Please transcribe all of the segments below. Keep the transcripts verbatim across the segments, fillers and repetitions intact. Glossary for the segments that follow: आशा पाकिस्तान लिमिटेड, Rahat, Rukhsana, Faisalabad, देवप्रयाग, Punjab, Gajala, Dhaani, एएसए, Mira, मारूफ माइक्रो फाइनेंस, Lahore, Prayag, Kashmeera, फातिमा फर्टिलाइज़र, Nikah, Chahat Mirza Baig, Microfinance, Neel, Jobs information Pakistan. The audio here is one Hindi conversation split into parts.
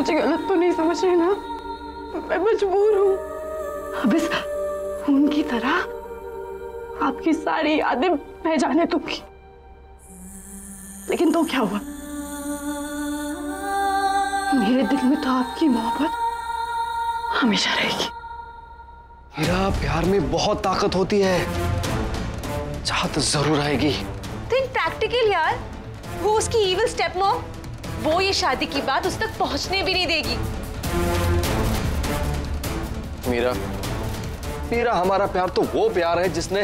मुझे गलत तो नहीं समझ रहे ना? मैं मजबूर हूँ। अब इस उनकी तरह आपकी सारी यादें बह जाने दूंगी। लेकिन तो क्या हुआ? मेरे दिल में तो आपकी मोहब्बत हमेशा रहेगी। हीरा, प्यार में बहुत ताकत होती है, चाहत जरूर आएगी। थिंक प्रैक्टिकल यार। वो उसकी ईविल स्टेप मॉम, वो ये शादी की बात उस तक पहुंचने भी नहीं देगी। मीरा, मीरा हमारा प्यार तो वो प्यार है जिसने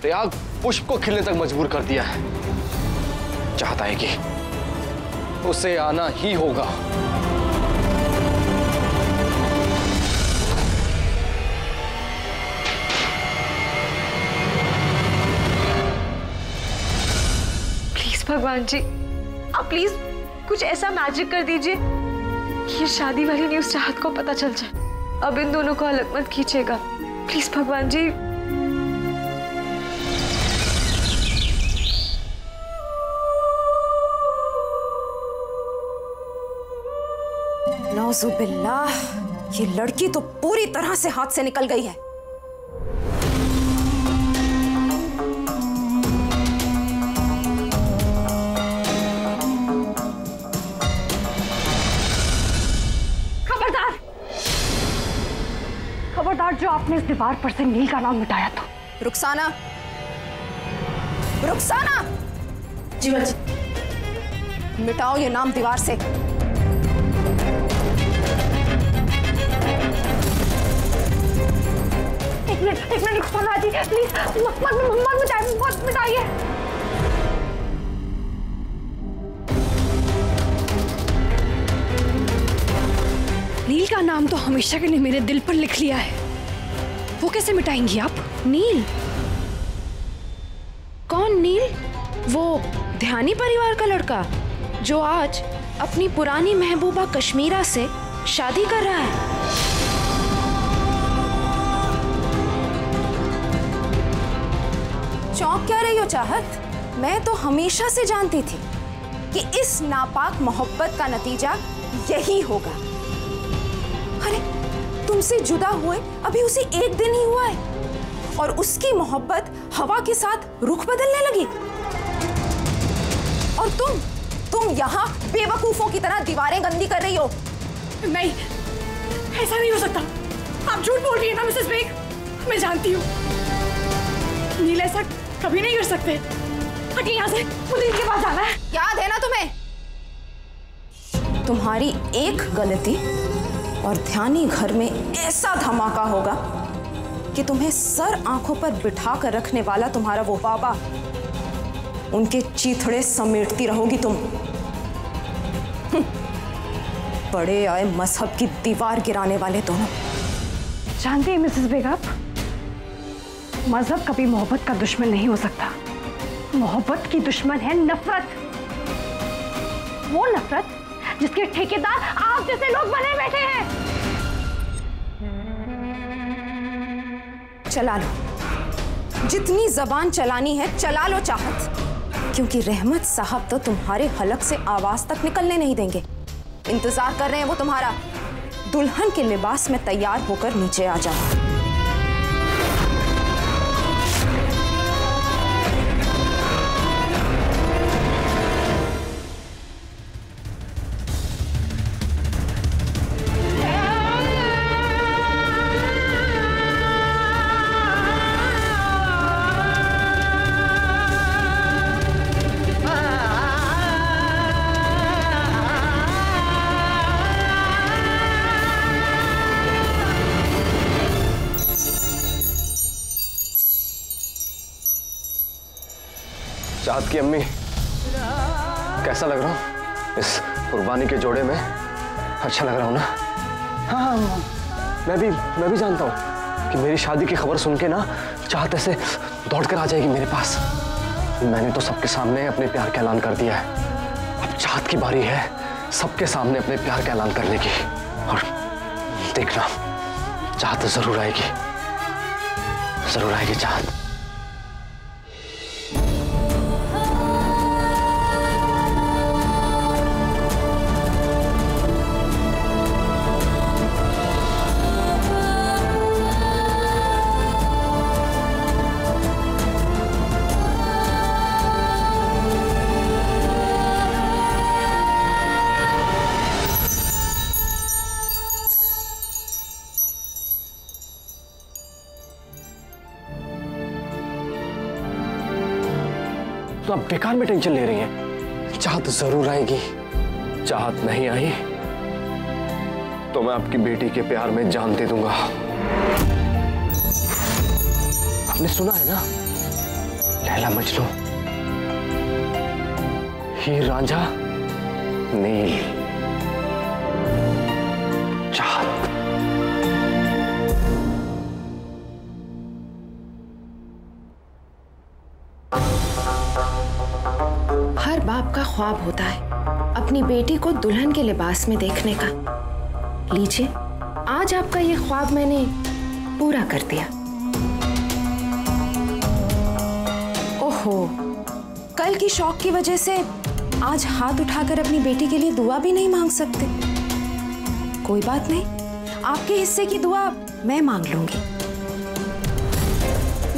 प्रयाग पुष्प को खिलने तक मजबूर कर दिया है। चाहत आएगी, उसे आना ही होगा। प्लीज भगवान जी, आप प्लीज कुछ ऐसा मैजिक कर दीजिए कि ये शादी वाली न्यूज़ चाहत को पता चल जाए। अब इन दोनों को अलग मत खींचेगा, प्लीज भगवान जी। नौजुबिल्लाह, ये लड़की तो पूरी तरह से हाथ से निकल गई है। जो आपने इस दीवार पर से नील का नाम मिटाया था। रुखसाना, रुखसाना जी बच्ची, मिटाओ ये नाम दीवार से। एक मिनट, एक मिनट रुखसाना जी, प्लीज मत मत मत मिटाइए, मत मिटाइए। नील का नाम तो हमेशा के लिए मेरे दिल पर लिख लिया है, वो कैसे मिटाएंगी आप? नील? कौन नील? वो ध्यानी परिवार का लड़का जो आज अपनी पुरानी महबूबा कश्मीरा से शादी कर रहा है। चौंक क्या रही हो चाहत? मैं तो हमेशा से जानती थी कि इस नापाक मोहब्बत का नतीजा यही होगा। अरे तुमसे जुदा हुए अभी उसे एक दिन ही हुआ है और उसकी मोहब्बत हवा के साथ रुख बदलने लगी और तुम तुम यहाँ बेवकूफों की तरह दीवारें गंदी कर रही हो। नहीं, ऐसा नहीं हो सकता। आप झूठ बोल रही हैं ना मिसेस बेग, मैं जानती हूँ नील ऐसा कभी नहीं कर सकते। हटिए यहाँ से, मुझे इनके पास जाना है। याद है ना तुम्हें? तुम्हारी एक गलती और ध्यानी घर में ऐसा धमाका होगा कि तुम्हें सर आंखों पर बिठा कर रखने वाला तुम्हारा वो बाबा, उनके चीथड़े समेटती रहोगी तुम। बड़े आए मजहब की दीवार गिराने वाले दोनों। जानती है मिसेस बेगम, मजहब कभी मोहब्बत का दुश्मन नहीं हो सकता। मोहब्बत की दुश्मन है नफरत, वो नफरत जिसके ठेकेदार आप जैसे लोग बने बैठे हैं। चला लो जितनी जबान चलानी है, चला लो चाहत, क्योंकि रहमत साहब तो तुम्हारे हलक से आवाज तक निकलने नहीं देंगे। इंतजार कर रहे हैं वो तुम्हारा। दुल्हन के लिबास में तैयार होकर नीचे आ जाओ। चाहत की अम्मी, कैसा लग रहा हूँ इस कुर्बानी के जोड़े में? अच्छा लग रहा हूँ ना? हाँ, मैं भी मैं भी जानता हूँ कि मेरी शादी की खबर सुन के ना चाहत ऐसे दौड़ कर आ जाएगी मेरे पास। मैंने तो सबके सामने अपने प्यार का ऐलान कर दिया है, अब चाहत की बारी है सबके सामने अपने प्यार का ऐलान करने की। और देखना, चाहत जरूर आएगी, जरूर आएगी चाहत। आप बेकार में टेंशन ले रही हैं। चाहत जरूर आएगी। चाहत नहीं आई तो मैं आपकी बेटी के प्यार में जान दे दूंगा। आपने सुना है ना, लैला मजनू, हीर रांझा, नील, चाहत। हर बाप का ख्वाब होता है अपनी बेटी को दुल्हन के लिबास में देखने का। लीजिए, आज आपका ये ख्वाब मैंने पूरा कर दिया। ओहो, कल की शौक की वजह से आज हाथ उठाकर अपनी बेटी के लिए दुआ भी नहीं मांग सकते। कोई बात नहीं, आपके हिस्से की दुआ मैं मांग लूंगी।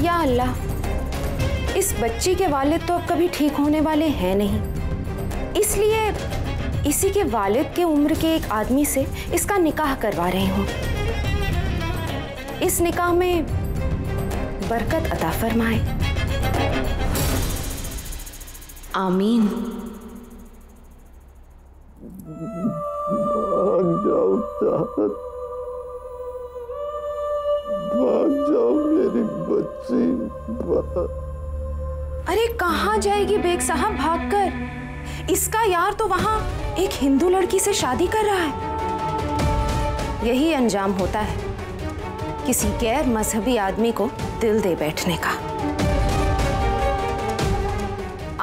या अल्लाह, इस बच्ची के वालिद तो अब कभी ठीक होने वाले हैं नहीं, इसलिए इसी के वालिद के उम्र के एक आदमी से इसका निकाह करवा रही हूँ। इस निकाह में बरकत अता फरमाए। आमीन। भाग जाओ चाहत, भाग जाओ मेरी बच्ची। अरे कहाँ जाएगी बेग साहब भागकर? इसका यार तो वहाँ एक हिंदू लड़की से शादी कर रहा है। यही अंजाम होता है किसी गैर मजहबी आदमी को दिल दे बैठने का।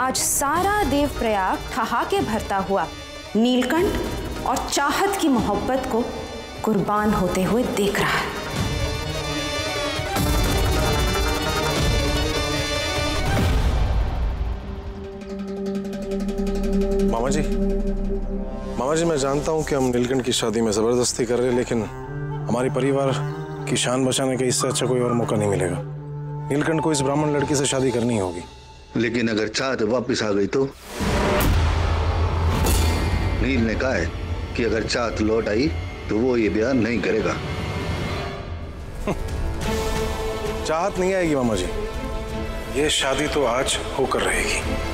आज सारा देवप्रयाग ठहाके भरता हुआ नीलकंठ और चाहत की मोहब्बत को कुर्बान होते हुए देख रहा है। मामा जी, मामा जी, मैं जानता हूँ कि हम नीलकंठ की शादी में ज़बरदस्ती कर रहे हैं, लेकिन हमारे परिवार की शान बचाने का इससे अच्छा कोई और मौका नहीं मिलेगा। नीलकंठ को इस ब्राह्मण लड़की से शादी करनी होगी। लेकिन अगर चाहत वापस आ गई तो? नील ने कहा है कि अगर चाहत लौट आई तो वो ये ब्याह नहीं करेगा। चाहत नहीं आएगी मामा जी, ये शादी तो आज होकर रहेगी।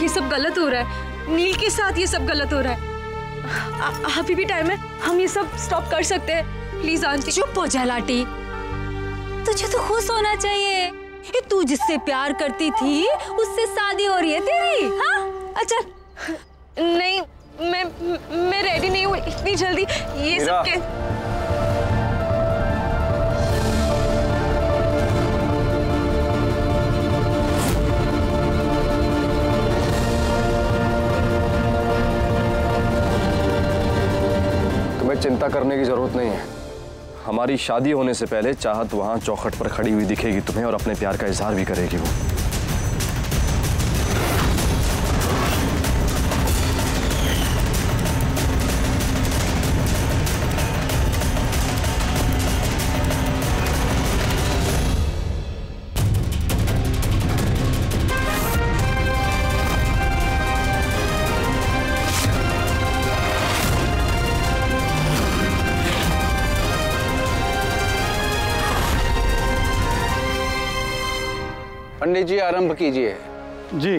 ये सब गलत हो रहा है, नील के साथ ये सब गलत हो रहा है। अभी भी टाइम है, हम ये सब स्टॉप कर सकते हैं। Please aunty. चुप हो जा लाटी, तुझे तो खुश होना चाहिए। ये तू जिससे प्यार करती थी उससे शादी हो रही है तेरी, हाँ? अच्छा नहीं, मैं मैं रेडी नहीं हूँ इतनी जल्दी। ये सब के... चिंता करने की जरूरत नहीं है। हमारी शादी होने से पहले चाहत वहां चौखट पर खड़ी हुई दिखेगी तुम्हें, और अपने प्यार का इजहार भी करेगी वो। जी आरंभ कीजिए। जी।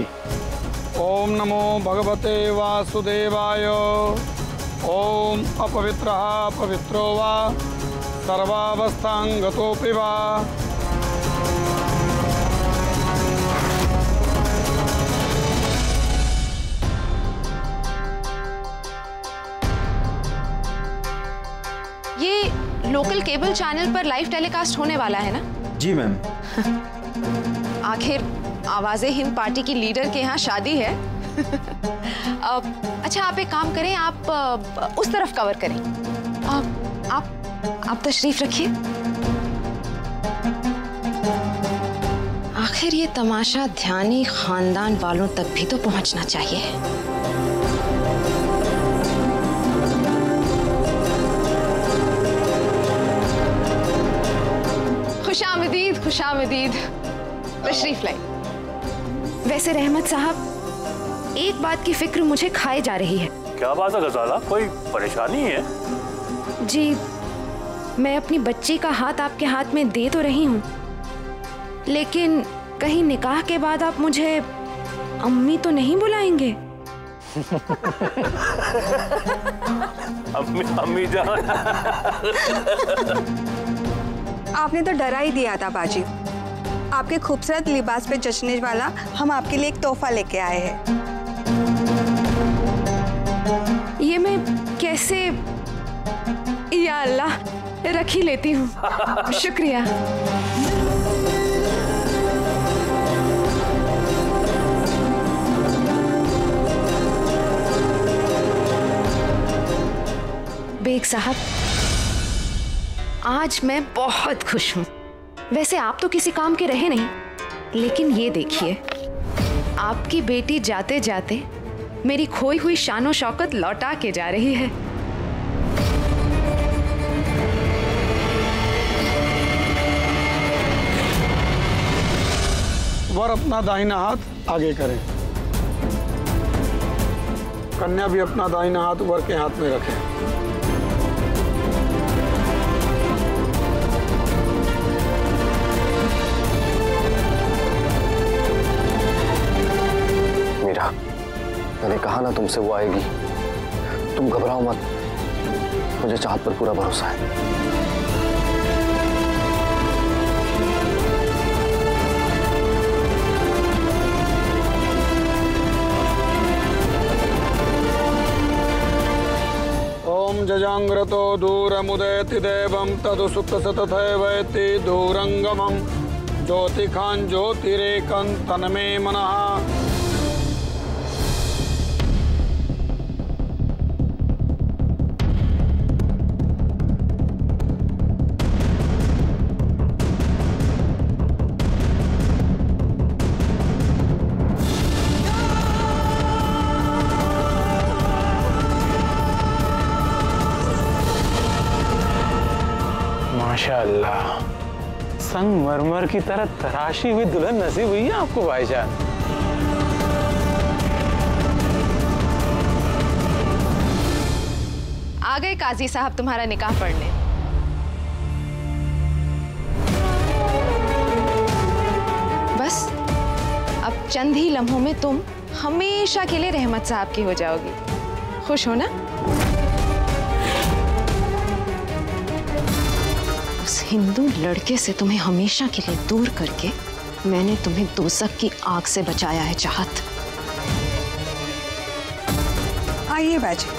ओम नमो भगवते वासुदेवाय। ओम अपवित्रः पवित्रो वा, सर्वावस्थां गतोऽपि वा। ये लोकल केबल चैनल पर लाइव टेलीकास्ट होने वाला है ना? जी मैम। आखिर आवाज़-ए-हिंद पार्टी की लीडर के यहाँ शादी है। अच्छा, आप एक काम करें, आप उस तरफ कवर करें। आप आप आप तशरीफ रखिए। आखिर ये तमाशा ध्यानी खानदान वालों तक भी तो पहुँचना चाहिए। खुशामदीद, खुशामदीद। तशरीफ लाए। वैसे रहमत साहब, एक बात की फिक्र मुझे खाए जा रही है। क्या बात है गजाला, कोई परेशानी है? जी, मैं अपनी बच्ची का हाथ आपके हाथ में दे तो रही हूँ, लेकिन कहीं निकाह के बाद आप मुझे अम्मी तो नहीं बुलाएंगे? अम्मी, अम्मी जान। आपने तो डरा ही दिया था बाजी। आपके खूबसूरत लिबास पे जचने वाला हम आपके लिए एक तोहफा लेके आए हैं। ये मैं कैसे, या अल्लाह, रख ही लेती हूँ। शुक्रिया। बेग साहब, आज मैं बहुत खुश हूँ। वैसे आप तो किसी काम के रहे नहीं, लेकिन ये देखिए, आपकी बेटी जाते जाते मेरी खोई हुई शान और शौकत लौटा के जा रही है। और अपना दाहिना हाथ आगे करें, कन्या भी अपना दाहिना हाथ ऊपर के हाथ में रखें। मैंने कहा ना तुमसे वो आएगी, तुम घबराओ मत, मुझे चाहत पर पूरा भरोसा है। ओम जजांग्रतो दूरमुदयति देवं तदुसुप्त सततैवैति दूरंगमं ज्योतिखां ज्योतिरेकं तन्मे मनः। माशाअल्लाह, संगमरमर की तरह तराशी हुई दुल्हन नसीब हुई है आपको भाईजान। आ गए काजी साहब तुम्हारा निकाह पढ़ने। बस अब चंद ही लम्हों में तुम हमेशा के लिए रहमत साहब की हो जाओगी। खुश हो ना? उस हिंदू लड़के से तुम्हें हमेशा के लिए दूर करके मैंने तुम्हें दोजख की आग से बचाया है चाहत। आइए बाजी।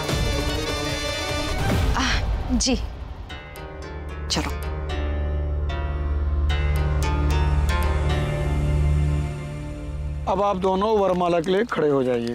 जी चलो। अब आप दोनों वरमाला के लिए खड़े हो जाइए।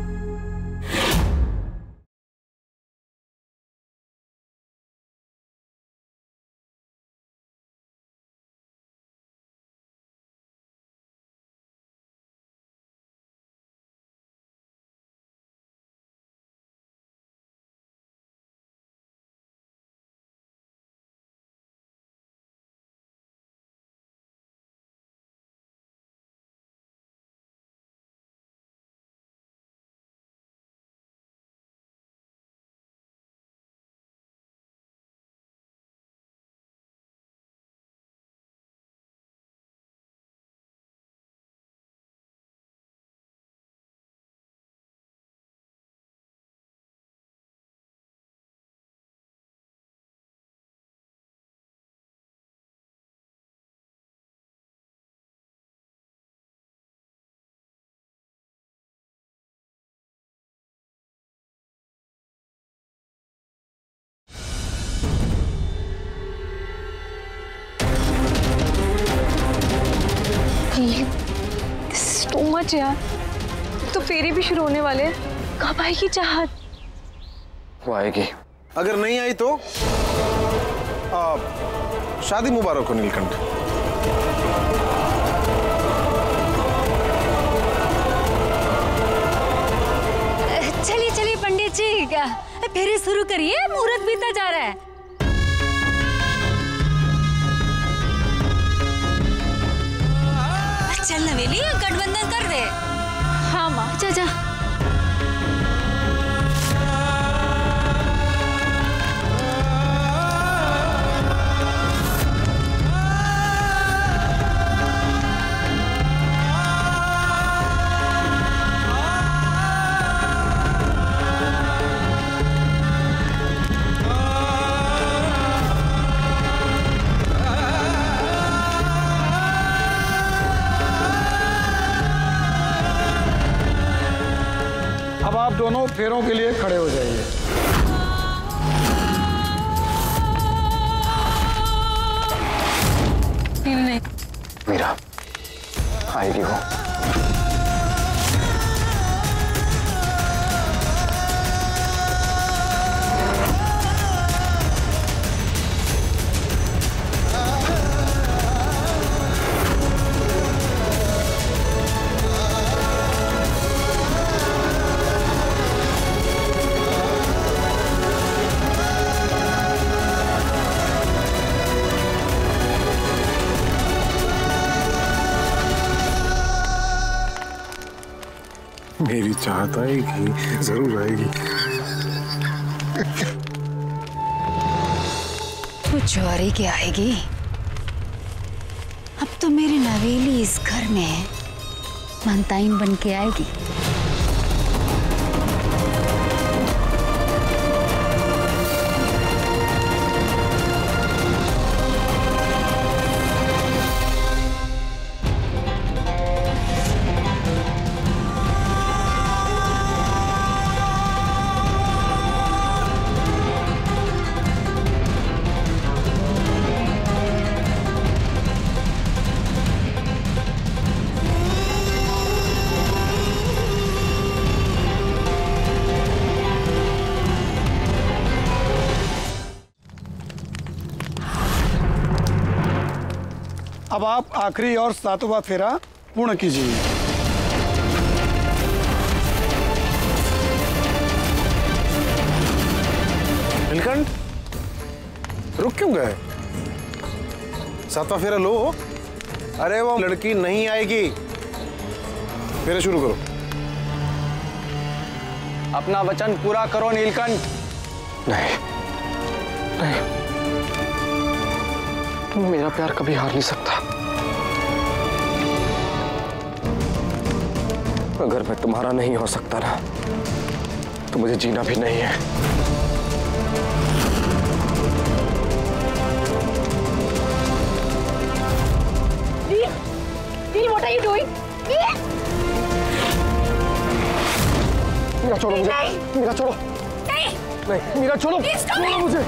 This is too much यार। तो फेरे भी शुरू होने वाले हैं। कब आएगी चाहत? वो आएगी। अगर नहीं आई तो आप शादी मुबारक हो नीलकंठ। आया। फिर ही शुरू करिए, मुहूर्त बीता जा रहा है। चल नवेली, गठबंधन कर दे। हाँ माँ, जा जा। दोनों फेरों के लिए खड़े हो जाइए। नहीं मीरा आएगी वो। मेरी चाहत आएगी, जरूर आएगी। तो चोरी की आएगी। अब तो मेरी नवेली इस घर में महताइन बन के आएगी। अब आप आखिरी और सातवां फेरा पूर्ण कीजिए। नीलकंठ रुक क्यों गए? सातवां फेरा लो। अरे वो लड़की नहीं आएगी। फेरा शुरू करो। अपना वचन पूरा करो नीलकंठ। नहीं नहीं, मेरा प्यार कभी हार नहीं सकता। अगर मैं तुम्हारा नहीं हो सकता ना, तो मुझे जीना भी नहीं है। नील, नील, what are you doing? नील, मीरा छोड़ो मुझे। मीरा छोड़ो। नहीं, नहीं, मीरा छोड़ो। छोड़ो मुझे।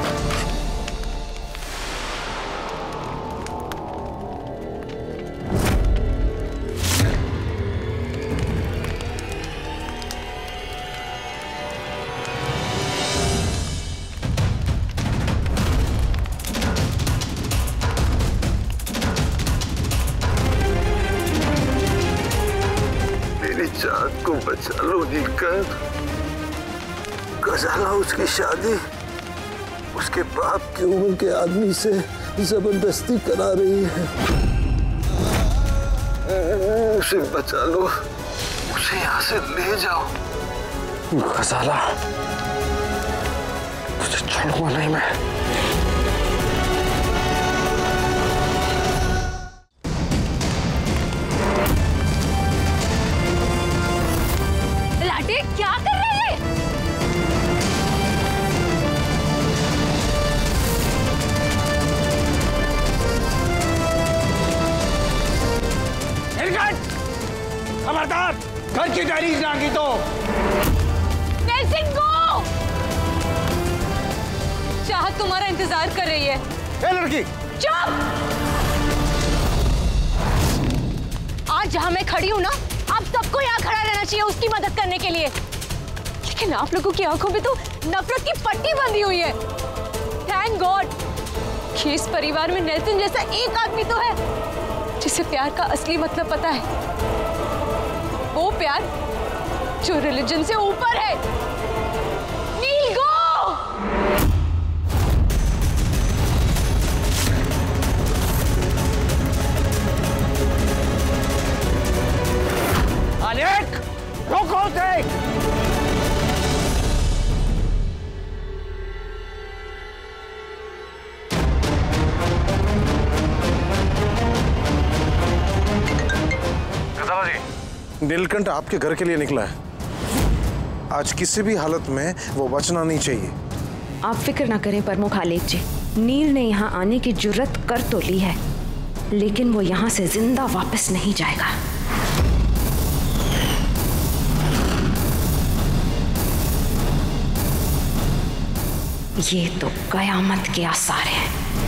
गजाला उसकी शादी उसके बाप की उम्र के आदमी से जबरदस्ती करा रही है। उसे बचा लो, उसे यहाँ से ले जाओ। गजाला, तुझे छोड़ूंगा नहीं मैं। तुम्हारा इंतजार कर रही है। ए लड़की, चुप। आज जहां मैं खड़ी हूं ना, आप सबको यहाँ खड़ा रहना चाहिए उसकी मदद करने के लिए, लेकिन आप लोगों की आंखों में तो नफरत की पट्टी बंधी हुई है। थैंक गॉड कि इस परिवार में नेल्सन जैसा एक आदमी तो है जिसे प्यार का असली मतलब पता है। वो प्यार जो रिलीजन से ऊपर है। नील नीलकंठ आपके घर के लिए निकला है। आज किसी भी हालत में वो बचना नहीं चाहिए। आप फिक्र ना करें प्रमुख आलेख जी, नील ने यहाँ आने की जुर्रत कर तो ली है, लेकिन वो यहाँ से जिंदा वापस नहीं जाएगा। ये तो कयामत के आसार हैं।